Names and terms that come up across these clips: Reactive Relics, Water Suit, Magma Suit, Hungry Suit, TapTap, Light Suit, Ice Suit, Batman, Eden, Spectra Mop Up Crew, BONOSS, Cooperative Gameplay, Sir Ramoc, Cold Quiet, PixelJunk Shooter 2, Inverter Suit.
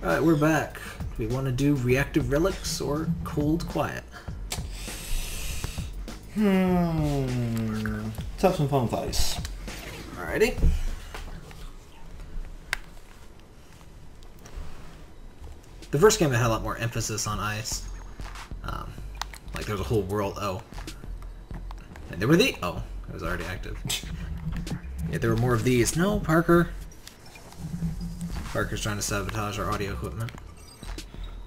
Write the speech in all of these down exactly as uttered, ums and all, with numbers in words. Alright, we're back. Do we want to do Reactive Relics or Cold Quiet? Hmm. Let's have some fun with ice. Alrighty. The first game I had a lot more emphasis on ice. Um, like there's a whole world. Oh, and there were the oh, it was already active. Yeah, there were more of these. No, Parker. Parker's trying to sabotage our audio equipment.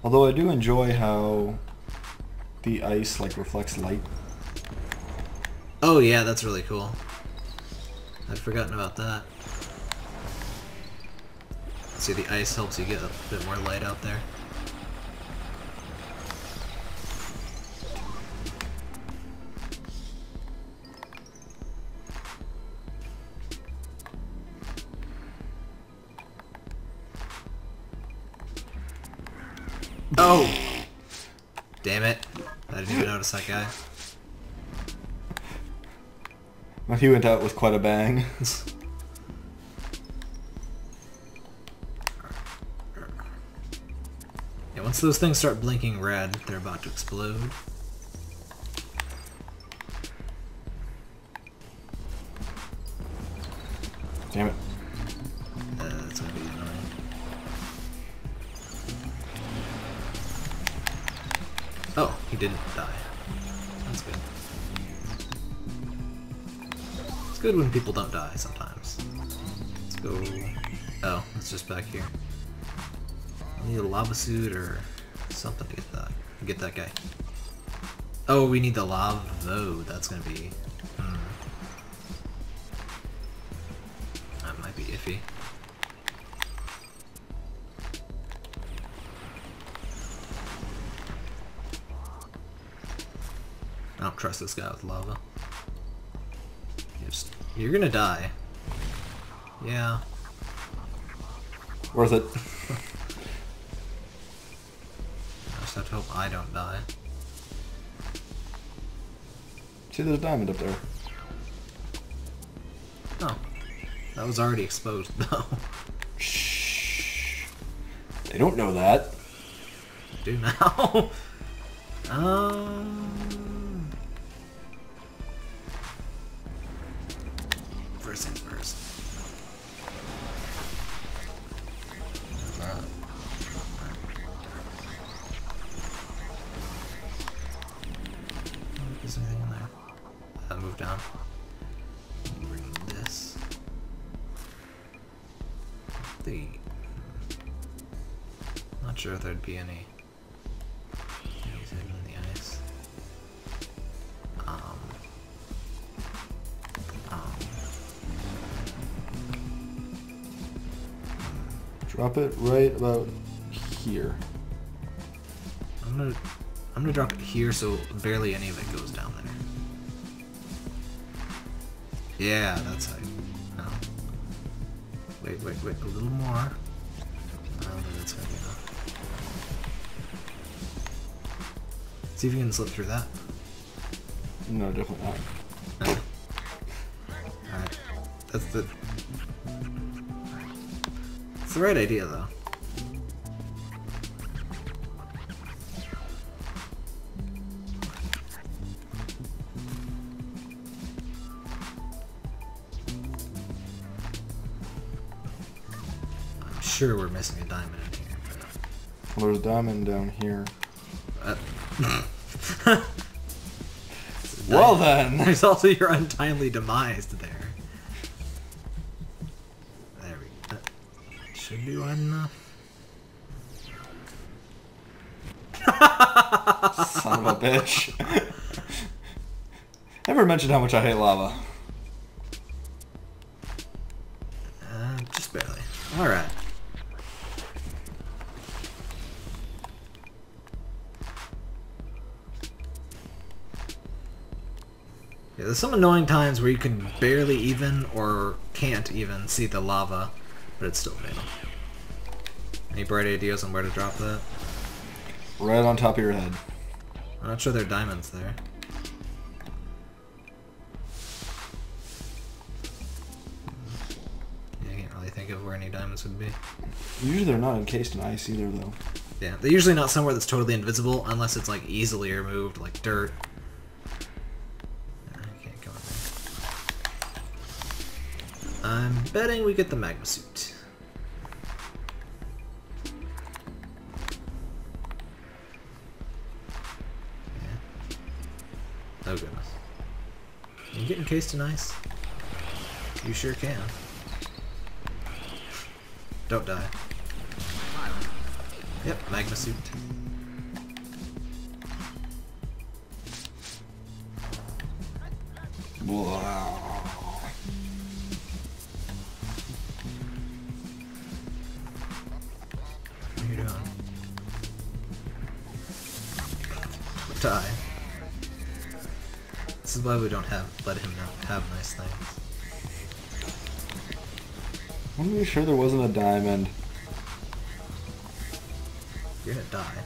Although I do enjoy how the ice like reflects light. Oh yeah, that's really cool. I'd forgotten about that. See, the ice helps you get a bit more light out there. Oh! Damn it. I didn't even notice that guy. Well, he went out with quite a bang. Yeah, once those things start blinking red, they're about to explode. Damn it. Uh, that's gonna be annoying. Oh, he didn't die. That's good. Good when people don't die sometimes. Let's go. Oh, it's just back here. I need a lava suit or something to get that. Get that guy. Oh, we need the lava. Oh, that's gonna be. Mm, that might be iffy. I don't trust this guy with lava. You're gonna die. Yeah. Worth it. I just have to hope I don't die. See, there's a diamond up there. Oh. That was already exposed, though. Shh. They don't know that. I do now. um... First things first. Uh, is there anything in there? I'll move down. Bring this. The. Not sure if there'd be any. Drop it right about here. I'm gonna, I'm gonna drop it here so barely any of it goes down there. Yeah, that's how. No. Wait, wait, wait, a little more. I don't think that's gonna be enough. See if you can slip through that. No, definitely not. No. All right, that's the. It's the right idea, though. I'm sure we're missing a diamond in here. Well, there's a diamond down here. Uh, diamond. Well, then! There's also your untimely demise there. Should be wide enough. Son of a bitch. Never mentioned how much I hate lava. Uh, just barely. Alright. Yeah, there's some annoying times where you can barely even, or can't even, see the lava. But it's still fatal. Any bright ideas on where to drop that? Right on top of your head. I'm not sure there are diamonds there. Yeah, I can't really think of where any diamonds this would be. Usually they're not encased in ice either, though. Yeah, they're usually not somewhere that's totally invisible unless it's like easily removed, like dirt. I can't go in there. I'm betting we get the Magma Suit. Yeah. Oh goodness. Can you get encased in ice? You sure can. Don't die. Yep, Magma Suit. Wow. What are you doing? Die. This is why we don't have let him not have nice things. I'm pretty sure there wasn't a diamond. You're gonna die.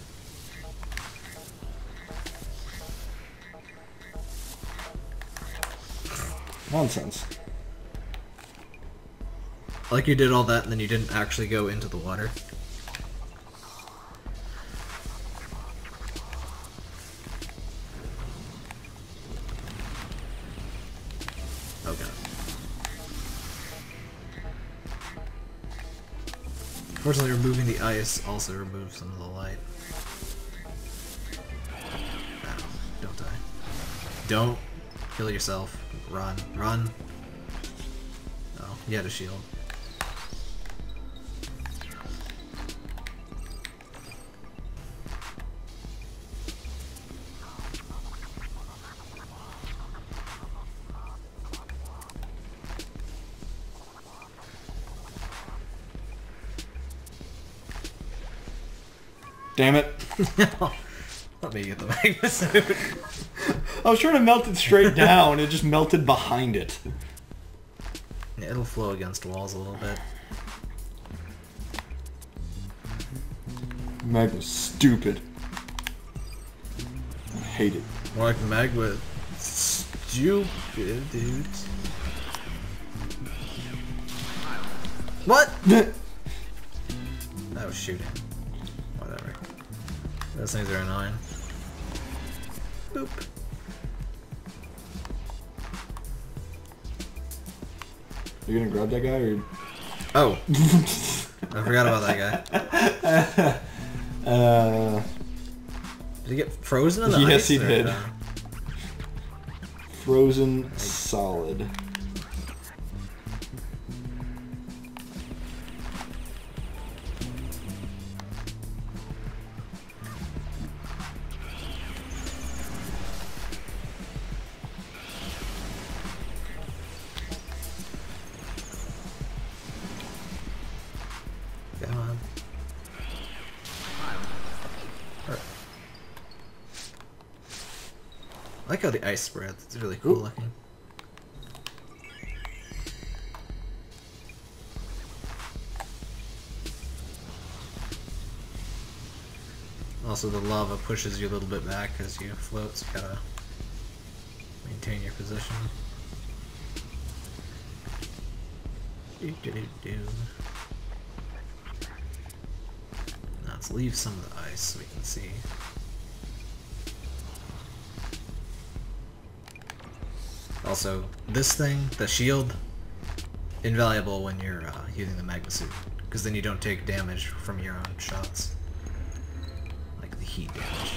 Nonsense. Like you did all that and then you didn't actually go into the water. Unfortunately, removing the ice also removes some of the light. Ow, don't die. Don't kill yourself. Run. Run. Oh, you had a shield. Damn it. No. Let me get the Magma Suit. I was trying to melt it straight down. It just melted behind it. Yeah, it'll flow against walls a little bit. Magma's stupid. I hate it. More like Magma stupid, dude. What? I was shooting. Those things are annoying. Boop. You gonna grab that guy or? Oh, I forgot about that guy. Uh, did he get frozen in the yes, ice? Yes, he did. No? Frozen like, solid. I like how the ice spreads, it's really cool Ooh. looking. Also the lava pushes you a little bit back as you float, so you gotta maintain your position. Do do do do. Now let's leave some of the ice so we can see. Also, this thing, the shield, invaluable when you're uh, using the Magma Suit, because then you don't take damage from your own shots, like the heat damage.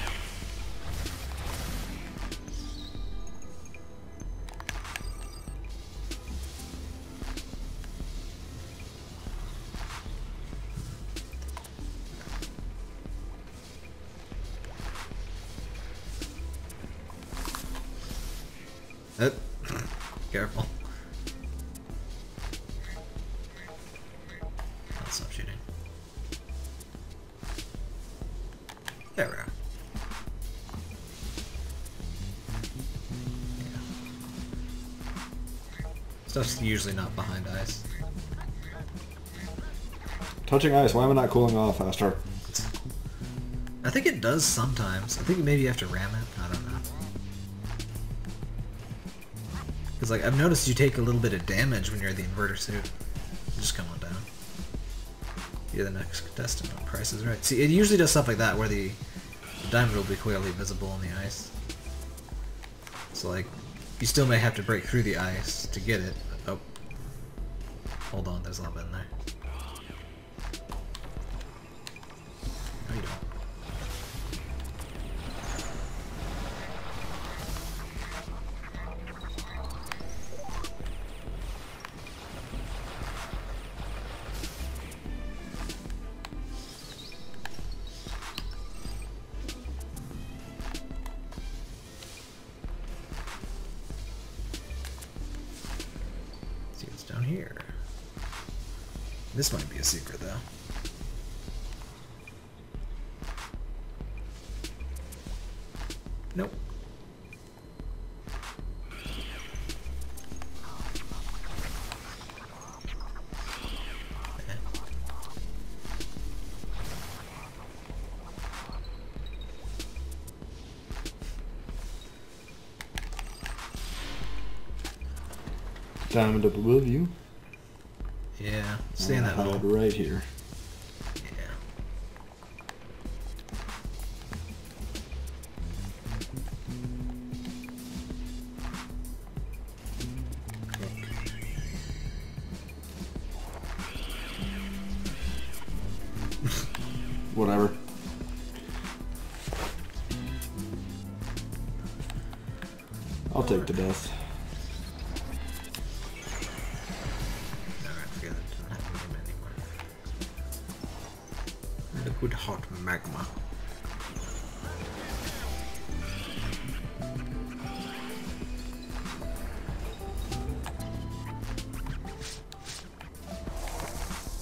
Uh, Careful. I'll stop shooting. There we are. Yeah. Stuff's usually not behind ice. Touching ice, why am I not cooling off faster? I think it does sometimes. I think maybe you have to ram it. I don't know. Because, like, I've noticed you take a little bit of damage when you're the Inverter Suit. Just come on down. You're the next contestant on Price is Right. See, it usually does stuff like that where the, the diamond will be clearly visible on the ice. So, like, you still may have to break through the ice to get it. Oh. Hold on, there's a little bit in there. No, you don't. This might be a secret, though. Nope. Diamond up above you. Yeah, stay in that hole right here. Yeah. Whatever. I'll take the death. Liquid hot magma.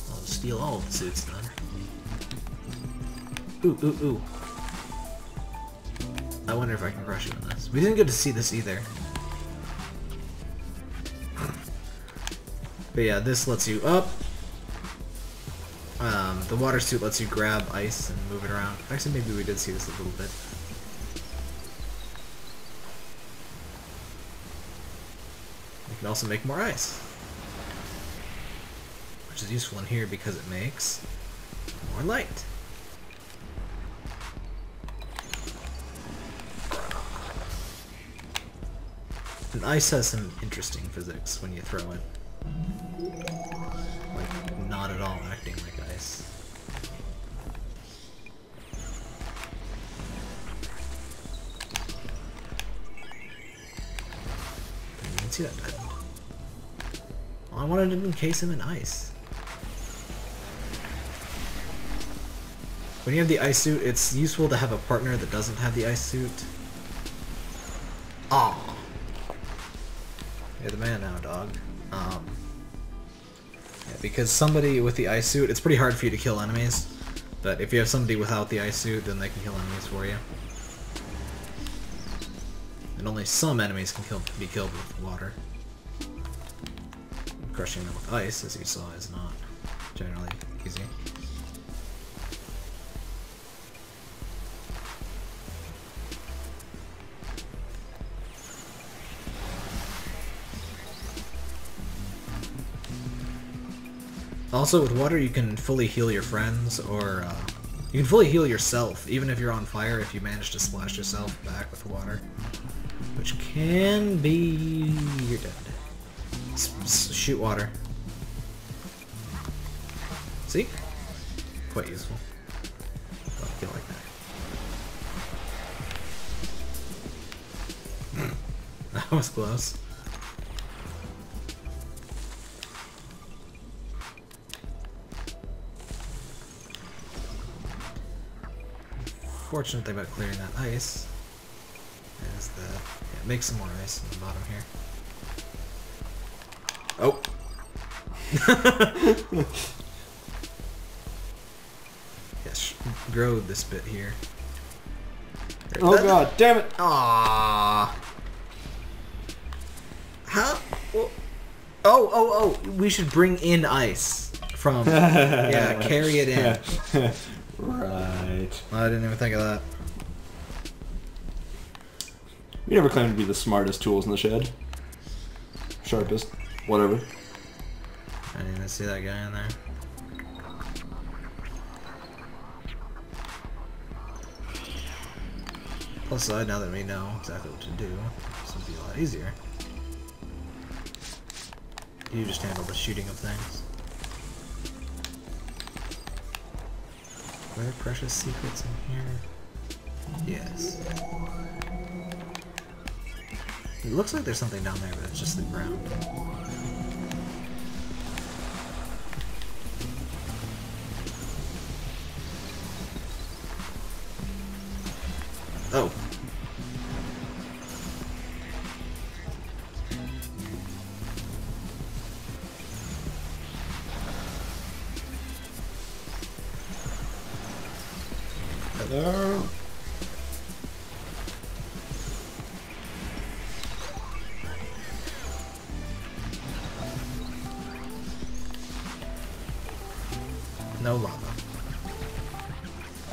I'll steal all of the suits then. Ooh, ooh, ooh. I wonder if I can crush you in this. We didn't get to see this either. But yeah, this lets you up. Um, the water suit lets you grab ice and move it around. Actually, maybe we did see this a little bit. You can also make more ice, which is useful in here because it makes more light. And ice has some interesting physics when you throw it. Like, not at all acting like ice. I didn't see that diamond. Well, I wanted to encase him in ice. When you have the ice suit, it's useful to have a partner that doesn't have the ice suit. Aw! You're the man now, dog. Um... Because somebody with the ice suit, it's pretty hard for you to kill enemies, but if you have somebody without the ice suit, then they can kill enemies for you. And only some enemies can kill, be killed with water. Crushing them with ice, as you saw, is not generally easy. Also, with water, you can fully heal your friends, or uh, you can fully heal yourself, even if you're on fire, if you manage to splash yourself back with water, which can be... you're dead. S -s shoot water. See? Quite useful. Don't feel like that. That was close. Fortunate thing about clearing that ice is that yeah, it makes some more ice on the bottom here. Oh! Yes, grow this bit here. There, oh that, god, damn it! Aww. How? Well, oh, oh, oh! We should bring in ice from. Yeah, carry it in. Right. I didn't even think of that. We never claimed to be the smartest tools in the shed. Sharpest. Whatever. I didn't even see that guy in there. plus side, now that we know exactly what to do, this would be a lot easier. You just handle the shooting of things. Are there precious secrets in here? Yes. It looks like there's something down there, but it's just the ground. Oh. Hello? No lava.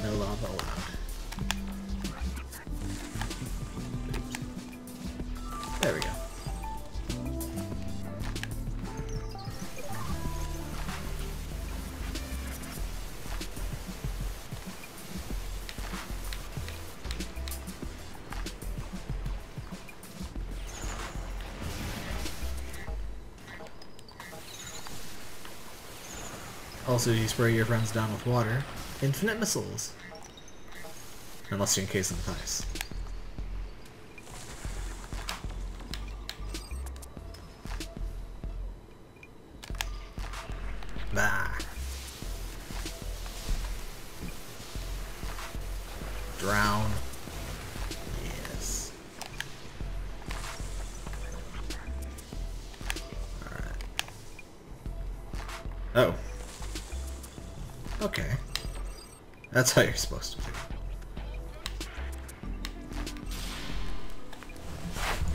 No lava allowed. There we go. Also, you spray your friends down with water. Infinite missiles. Unless you encase them with ice. Bah. Drown. Yes. Alright. Oh. Okay. That's how you're supposed to do it.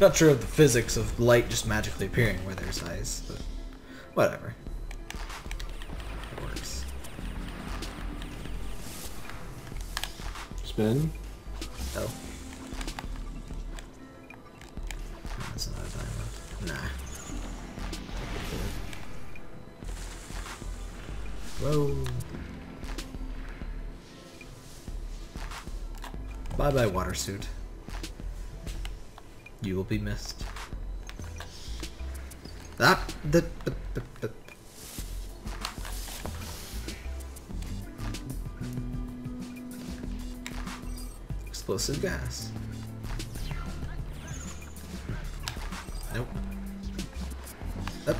Not sure of the physics of light just magically appearing where there's ice, but whatever. It works. Spin? Oh. That's not a diamond. Nah. Whoa. Bye bye, Water Suit. You will be missed. Ah! The, the, the, the. Explosive gas. Nope. Up.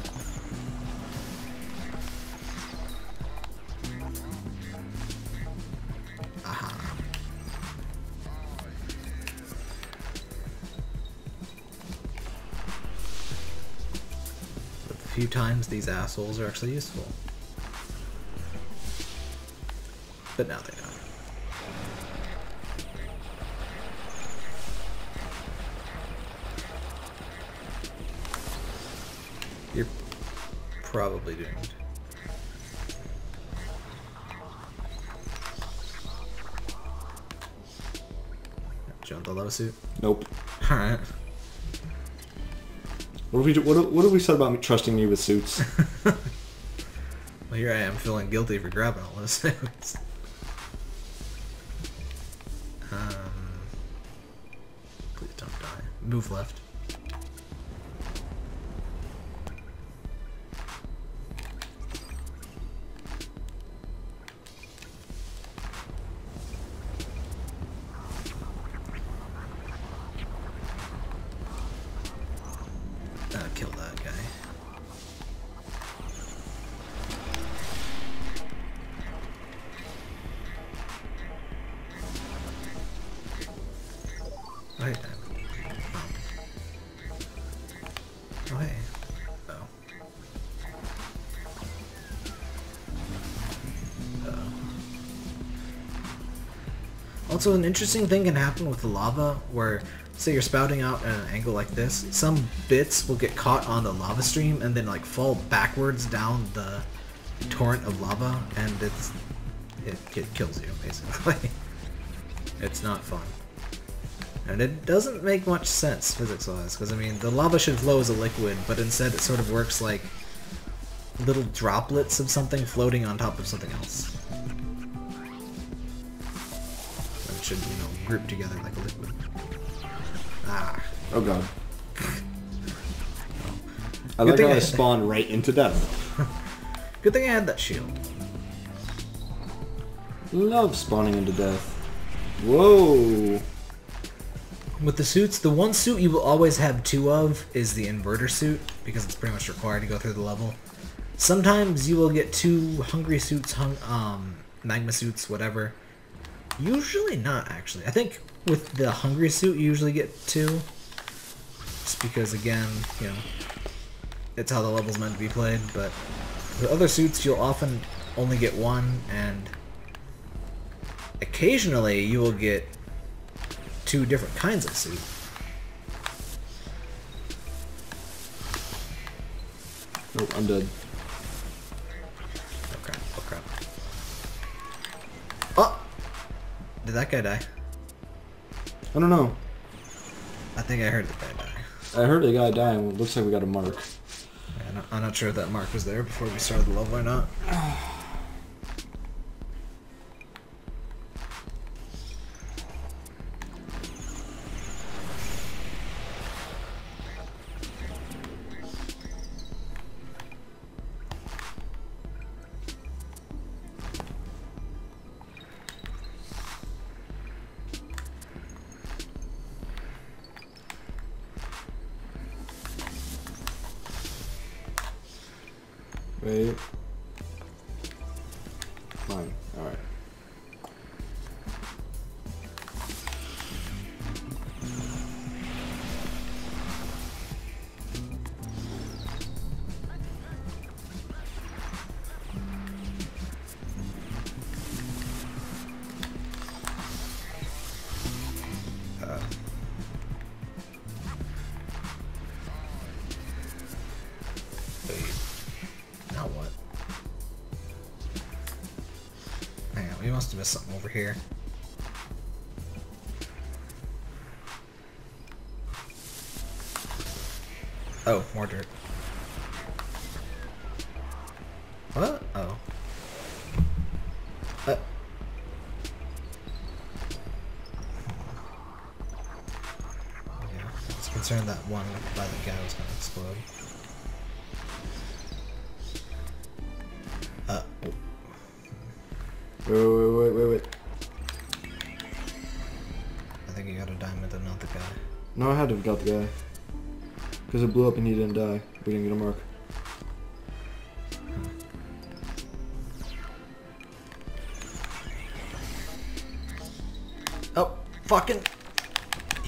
Few times these assholes are actually useful. But now they don't. You're probably doomed. Jump the low suit? Nope. Alright. What have we do, what, what have we said about me trusting me with suits? Well, here I am feeling guilty for grabbing all those suits. Um, please don't die. Move left. Kill that guy. Oh, hey, oh, hey. Oh. Oh. Also, an interesting thing can happen with the lava where, so you're spouting out at an angle like this, some bits will get caught on the lava stream and then like fall backwards down the torrent of lava, and it's, it, it kills you, basically. It's not fun. And it doesn't make much sense, physics-wise, because I mean, the lava should flow as a liquid, but instead it sort of works like little droplets of something floating on top of something else. should, you know, group together like a liquid. Ah. Oh god. I like how I spawn right into death. Good thing I had that shield. Love spawning into death. Whoa. With the suits, the one suit you will always have two of is the Inverter Suit, because it's pretty much required to go through the level. Sometimes you will get two Hungry Suits, hung, um, Magma Suits, whatever. Usually not, actually. I think with the Hungry Suit you usually get two. Just because, again, you know, it's how the level's meant to be played, but with other suits you'll often only get one, and occasionally you will get two different kinds of suit. Oh, I'm dead. Oh crap, oh crap. Oh! Did that guy die? I don't know. I think I heard the guy die. I heard a guy die, and it looks like we got a mark. I'm not, I'm not sure if that mark was there before we started the level or not. Wait. Fine. Alright. Uh. We must have missed something over here. Oh, more dirt. What? Oh. Uh. Yeah, I was concerned that one by the guy was gonna explode. Uh. Oh. Wait, wait, wait, wait, wait. I think you got a diamond and not the guy. No, I had to have got the guy. Because it blew up and he didn't die. We didn't get a mark. Hmm. Oh, fucking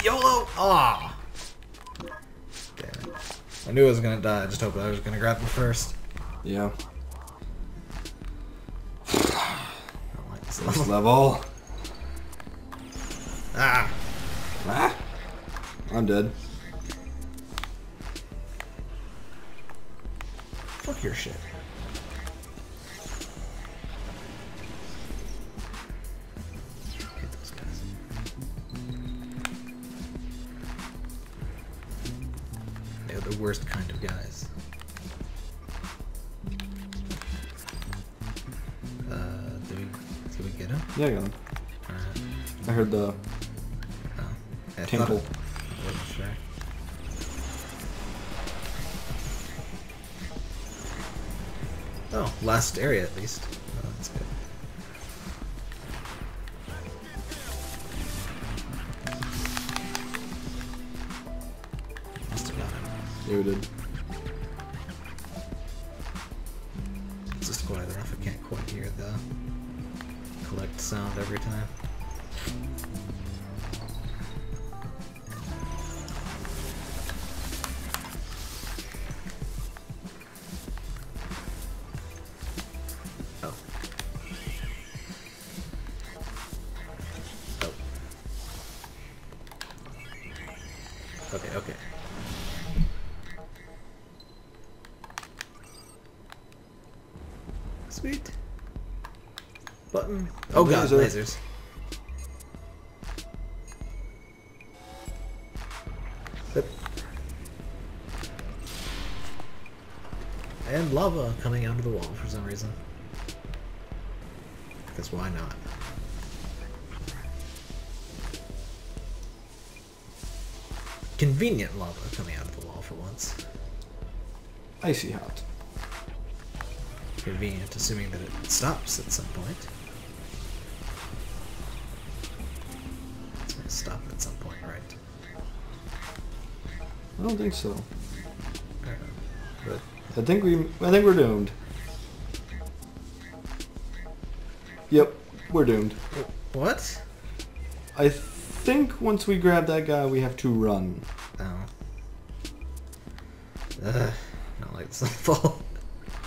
YOLO! Ah! Damn it. I knew I was gonna die. I just hoped I was gonna grab him first. Yeah. This level. Ah. Ah. I'm dead. Fuck your shit. Hit those guys. They are the worst kind of guys. Did we get him? Yeah, I got him. Uh, I heard the oh, temple. I wasn't sure. Oh, last area at least. Oh, that's good. Must have got him. Yeah, we did. It's just quite rough. I can't quite hear the collect sound every time. Oh. Oh. Okay, okay. Sweet. Button. Oh god, lasers. Yep. And lava coming out of the wall for some reason. Because why not? Convenient lava coming out of the wall for once. Icy hot. Convenient, assuming that it stops at some point. It's going to stop at some point, right? I don't think so. I don't know. But I think we, I think we're doomed. Yep, we're doomed. What? I think once we grab that guy, we have to run. Oh. Ugh, I don't like this level.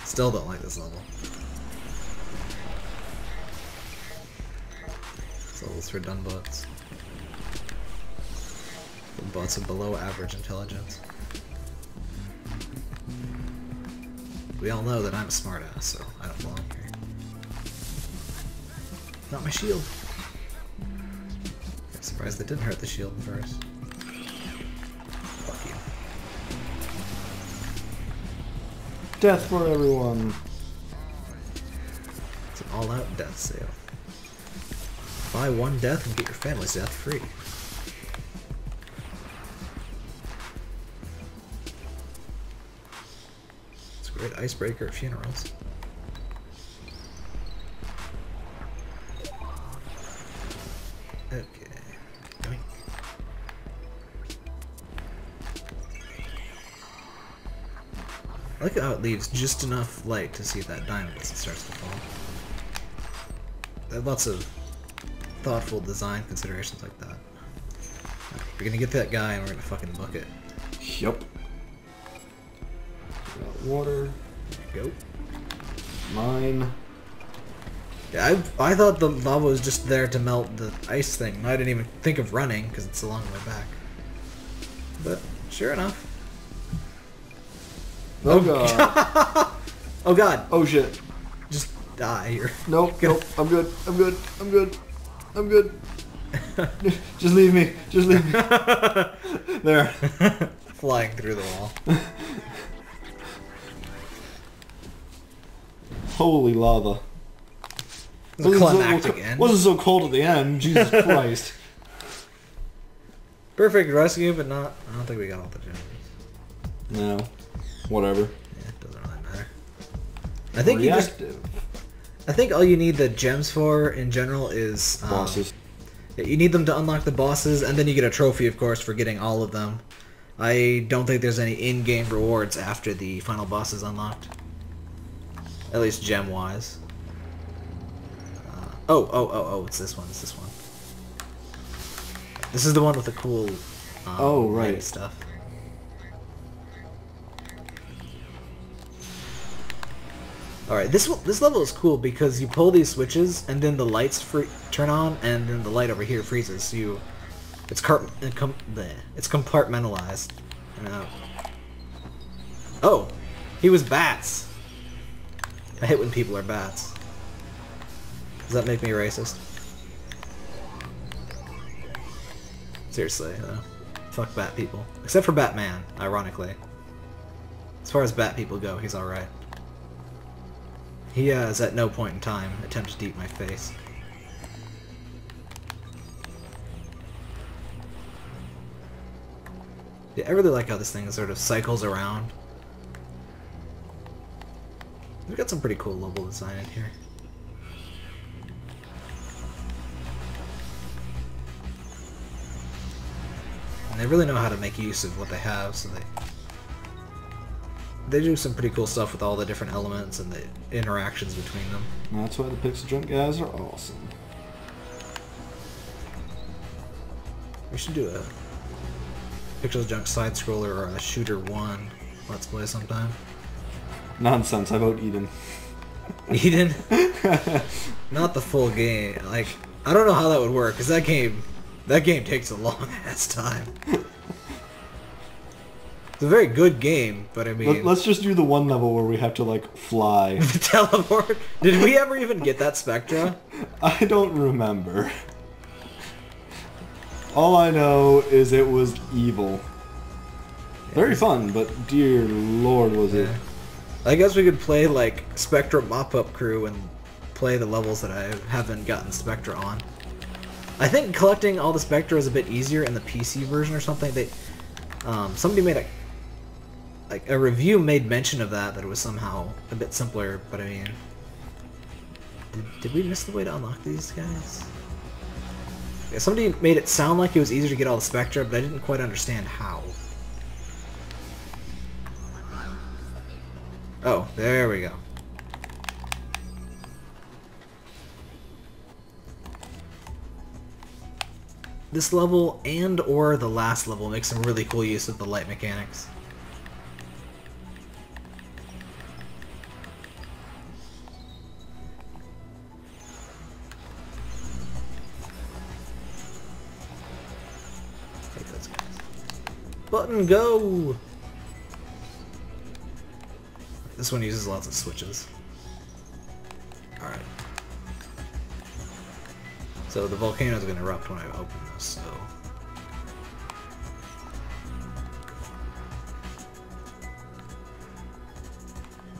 Still don't like this level. This level's for dumb bots. Bots of below average intelligence. We all know that I'm a smartass, so I don't belong here. Not my shield. I'm surprised they didn't hurt the shield first. Fuck you. Death for everyone. It's an all-out death sale. Buy one death and get your family's death free. It's a great icebreaker at funerals. I like how it leaves just enough light to see that diamond as it starts to fall. There are lots of thoughtful design considerations like that. We're gonna get that guy and we're gonna fucking book it. Yup. Got water. There you go. Mine. Yeah, I, I thought the lava was just there to melt the ice thing. I didn't even think of running because it's a long way back. But sure enough. Oh god. Oh god. Oh shit. Just die here. Nope, nope. I'm good. I'm good. I'm good. I'm good. Just leave me. Just leave me. There. Flying through the wall. Holy lava. It was climactic end. Wasn't so cold at the end. Jesus Christ. Perfect rescue, but not... I don't think we got all the gems. No. Whatever. Yeah, it doesn't really matter. I think Reactive. you just. I think all you need the gems for in general is um, bosses. You need them to unlock the bosses, and then you get a trophy, of course, for getting all of them. I don't think there's any in-game rewards after the final boss is unlocked. At least gem-wise. Uh, oh, oh, oh, oh! It's this one. It's this one. This is the one with the cool. Um, oh right. Stuff. Alright, this this level is cool because you pull these switches and then the lights free turn on and then the light over here freezes. So you, it's car com it's compartmentalized. Uh, oh, he was bats. I hate when people are bats. Does that make me racist? Seriously, though. Fuck bat people. Except for Batman, ironically. As far as bat people go, he's alright. He uh, has at no point in time attempted to eat my face. Yeah, I really like how this thing sort of cycles around. We've got some pretty cool level design in here. And they really know how to make use of what they have, so they... They do some pretty cool stuff with all the different elements and the interactions between them. That's why the PixelJunk guys are awesome. We should do a PixelJunk side-scroller or a Shooter one Let's Play sometime. Nonsense, I vote Eden. Eden? Not the full game. Like, I don't know how that would work, because that game, that game takes a long-ass time. It's a very good game, but I mean... Let's just do the one level where we have to, like, fly. Teleport? Did we ever even get that Spectra? I don't remember. All I know is it was evil. Yeah. Very fun, but dear lord was yeah. it. I guess we could play, like, Spectra Mop Up Crew and play the levels that I haven't gotten Spectra on. I think collecting all the Spectra is a bit easier in the P C version or something. They... Um, somebody made a like a review made mention of that that it was somehow a bit simpler, but I mean, did, did we miss the way to unlock these guys? Yeah, somebody made it sound like it was easier to get all the Spectra, but I didn't quite understand how. Oh, there we go. This level and or the last level makes some really cool use of the light mechanics. Take those guys. Button go! This one uses lots of switches. Alright. So the volcanoes are going to erupt when I open this, so...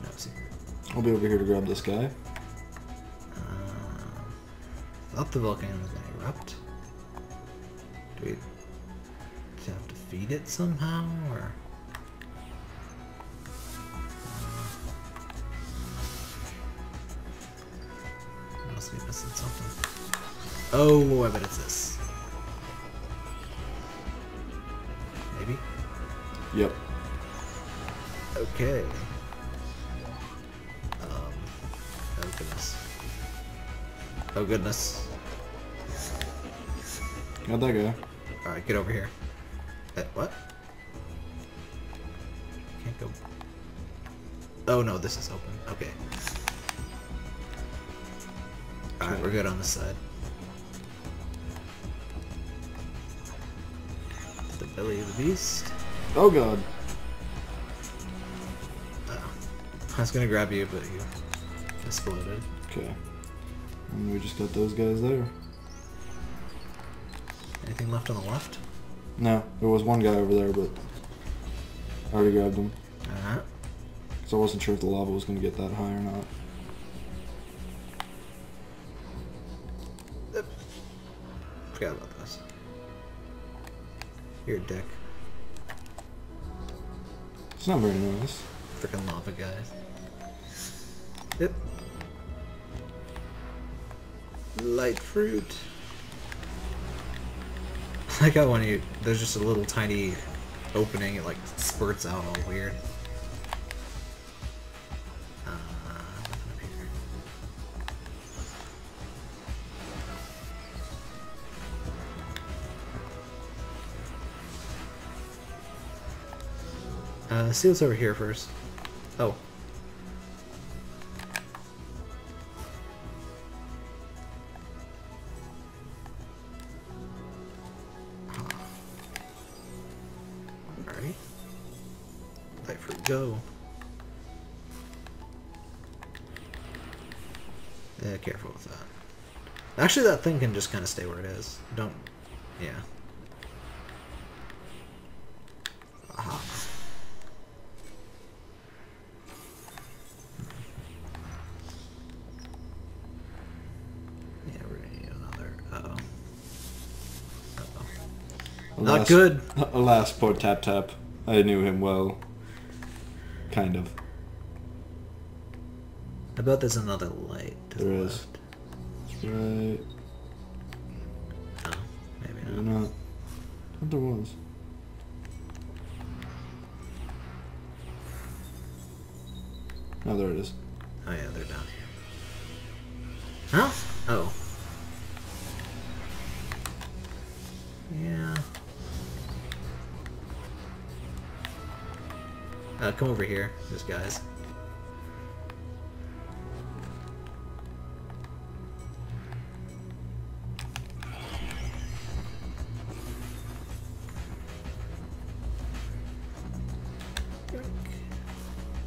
No, see. I'll be over here to grab this guy. Uh, I thought the volcano was going to erupt. Do we have to feed it somehow, or...? Must be missing something. Oh, I bet it's this. Maybe? Yep. Okay. Um, oh goodness. Oh goodness. How'd that go? Alright, get over here. Uh, what? Can't go... Oh no, this is open. Okay. Alright, we're good on this side. The belly of the beast. Oh god. Oh. I was gonna grab you, but you exploded. Okay. And we just got those guys there. Anything left on the left? No. There was one guy over there, but I already grabbed him. Alright. So I wasn't sure if the lava was gonna get that high or not. Forgot about this. You're a dick. It's not very nice. Frickin' lava guys. Yep. Light fruit. I got one of you. There's just a little tiny opening. It like spurts out all weird. Uh, see what's over here first. Oh. Huh. Alright. Light fruit, go. Yeah, careful with that. Actually, that thing can just kind of stay where it is. Don't... Yeah. Alas, not good. Alas, poor TapTap. I knew him well. Kind of. I bet there's another light. There is. Right. No, maybe not. not. I thought there was. Oh, there it is. Oh yeah, they're down here. Huh? Oh. Yeah. Uh, come over here, those guys.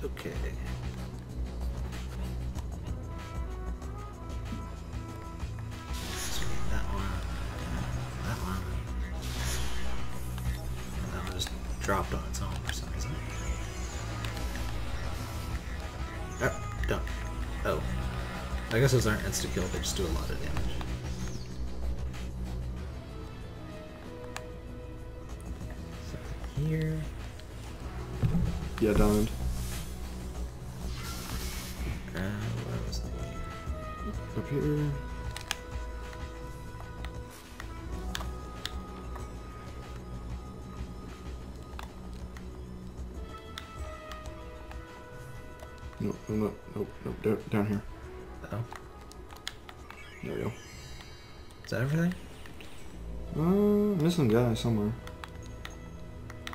Okay. Let's read that one. That one. And that one just dropped on its own for some reason. Done. Oh. I guess those aren't insta-kill, they just do a lot of damage. here. Yeah, diamond. Uh, where was I? Up here. Nope, nope, nope, nope, down, down here. Oh. There we go. Is that everything? Uh, missing guy somewhere.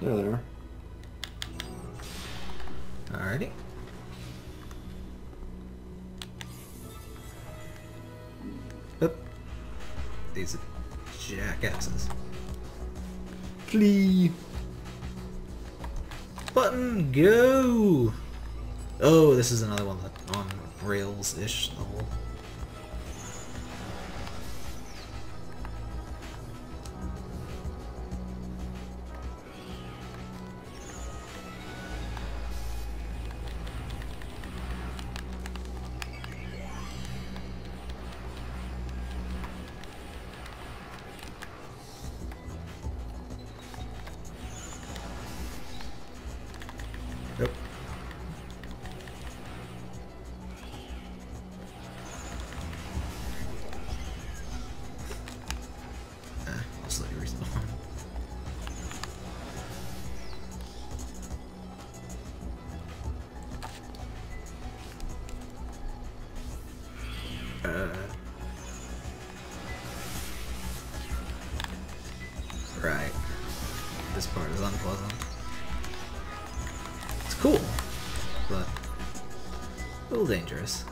There they are. Alrighty. Oop. These are jackasses. Flee! Button, go! Oh, this is another one that on rails-ish level. Dangerous.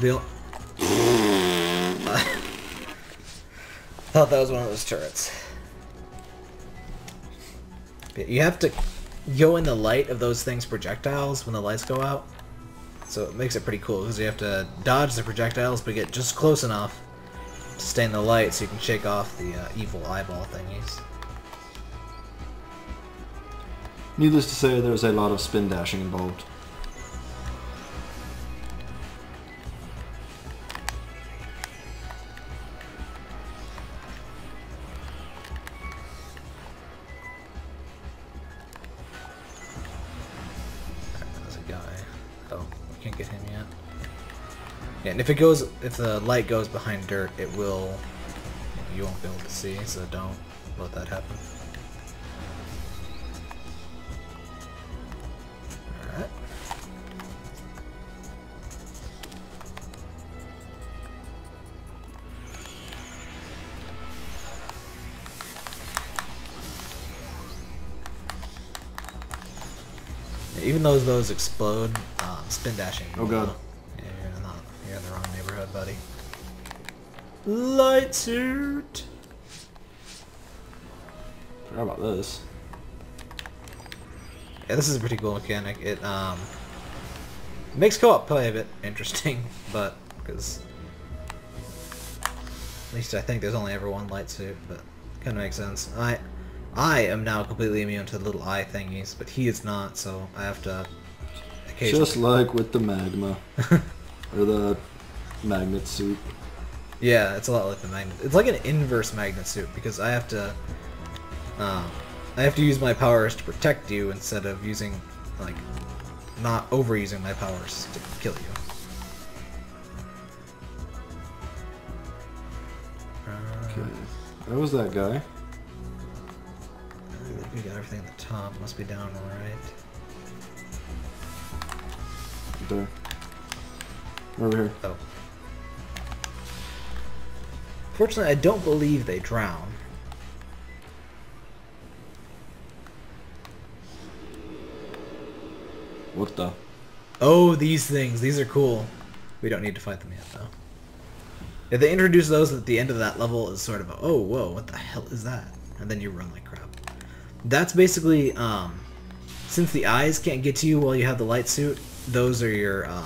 Bill. Thought that was one of those turrets. You have to go in the light of those things' projectiles when the lights go out, so it makes it pretty cool because you have to dodge the projectiles but get just close enough to stay in the light so you can shake off the uh, evil eyeball thingies. Needless to say, there's a lot of spin dashing involved. If it goes, if the light goes behind dirt, it will, you won't be able to see, so don't let that happen. Alright. Yeah, even though those explode, um, spin dashing. Oh god. Buddy. Light suit! Forgot about this. Yeah, this is a pretty cool mechanic. It um makes co-op play a bit interesting, but because at least I think there's only ever one light suit, but kind of makes sense. I I am now completely immune to the little eye thingies, but he is not, so I have to occasionally. Just like with the magma or the magnet suit. Yeah, it's a lot like the magnet. It's like an inverse magnet suit because I have to, uh, I have to use my powers to protect you instead of using, like, not overusing my powers to kill you. Okay, that was that guy. I think we got everything at the top. Must be down all right. There. Over here. Oh. Fortunately, I don't believe they drown. What the? Oh, these things. These are cool. We don't need to fight them yet, though. If they introduce those at the end of that level, it's sort of a, oh, whoa, what the hell is that? And then you run like crap. That's basically, um, since the eyes can't get to you while you have the light suit, those are your, um,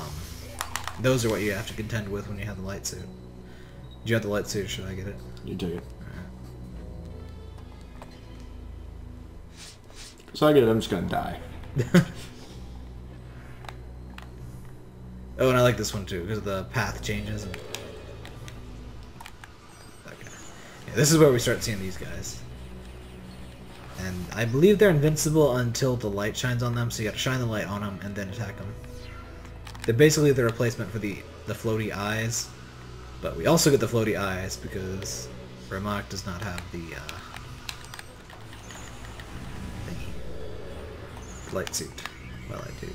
those are what you have to contend with when you have the light suit. Do you have the light suit or should I get it? You take it. Alright. So I get it, I'm just gonna die. Oh, and I like this one too, because the path changes. And... okay. Yeah, this is where we start seeing these guys. I believe they're invincible until the light shines on them, so you gotta shine the light on them and then attack them. They're basically the replacement for the, the floaty eyes, but we also get the floaty eyes because Remak does not have the uh, thingy. Light Suit. Well, I do.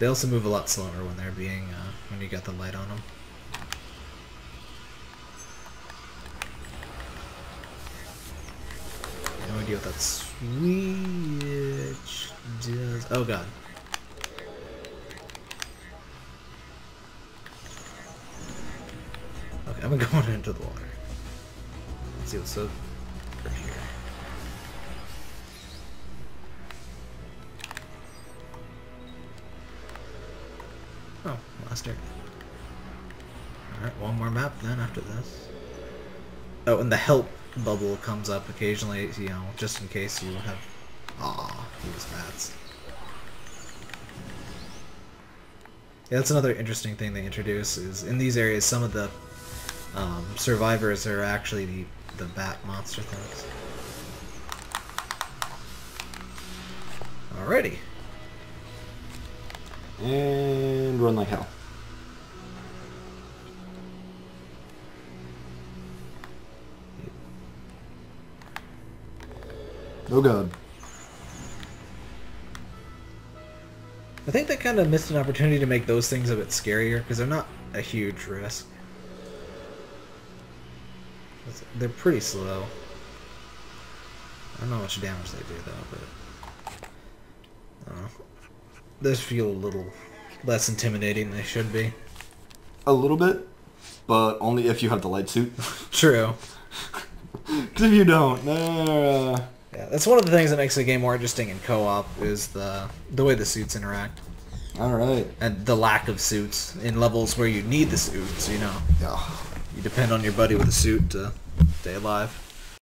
They also move a lot slower when they're being, uh, when you got the light on them. No idea what that switch does. Oh god. Okay, I'm going into the water. Let's see what's up over here. Oh, monster. Alright, one more map then after this. Oh, and the help bubble comes up occasionally, you know, just in case you have... Aw, these bats. Yeah, that's another interesting thing they introduce, is in these areas some of the um, survivors are actually the, the bat monster things. Alrighty. And run like hell. Oh god. I think they kind of missed an opportunity to make those things a bit scarier, because they're not a huge risk. They're pretty slow. I don't know how much damage they do, though, but... I don't know. Those feel a little less intimidating than they should be. A little bit, but only if you have the light suit. True. Because if you don't, nah. Yeah, that's one of the things that makes the game more interesting in co-op is the the way the suits interact. All right. And the lack of suits in levels where you need the suits. You know, yeah. You depend on your buddy with a suit to stay alive.